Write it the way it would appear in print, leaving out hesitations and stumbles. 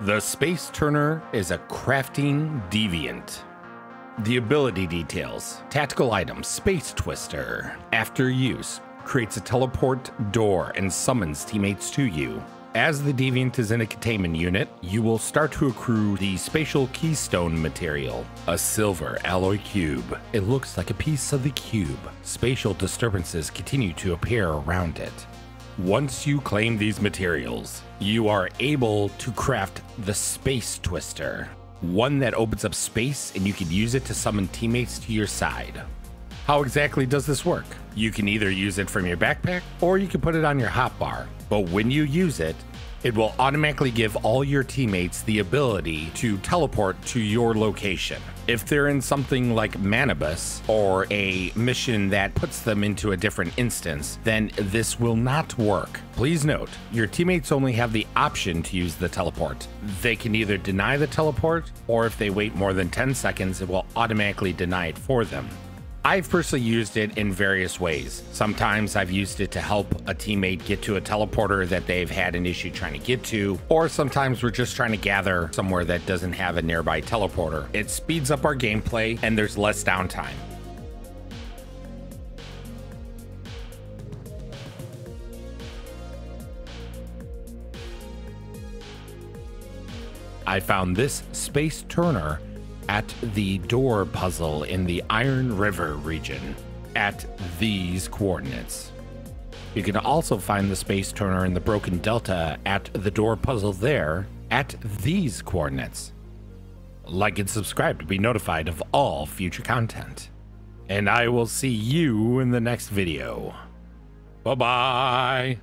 The Space Turner is a crafting deviant. The ability details, tactical item Space Twister. After use, creates a teleport door and summons teammates to you. As the deviant is in a containment unit, you will start to accrue the spatial keystone material, a silver alloy cube. It looks like a piece of the cube. Spatial disturbances continue to appear around it. Once you claim these materials, you are able to craft the Space Twister, one that opens up space and you can use it to summon teammates to your side. How exactly does this work? You can either use it from your backpack or you can put it on your hotbar, but when you use it, it will automatically give all your teammates the ability to teleport to your location. If they're in something like Manabus or a mission that puts them into a different instance, then this will not work. Please note, your teammates only have the option to use the teleport. They can either deny the teleport, or if they wait more than 10 seconds, it will automatically deny it for them. I've personally used it in various ways. Sometimes I've used it to help a teammate get to a teleporter that they've had an issue trying to get to, or sometimes we're just trying to gather somewhere that doesn't have a nearby teleporter. It speeds up our gameplay and there's less downtime. I found this Space Turner at the door puzzle in the Iron River region at these coordinates. You can also find the Space Turner in the Broken Delta at the door puzzle there at these coordinates. Like and subscribe to be notified of all future content. And I will see you in the next video. Bye-bye.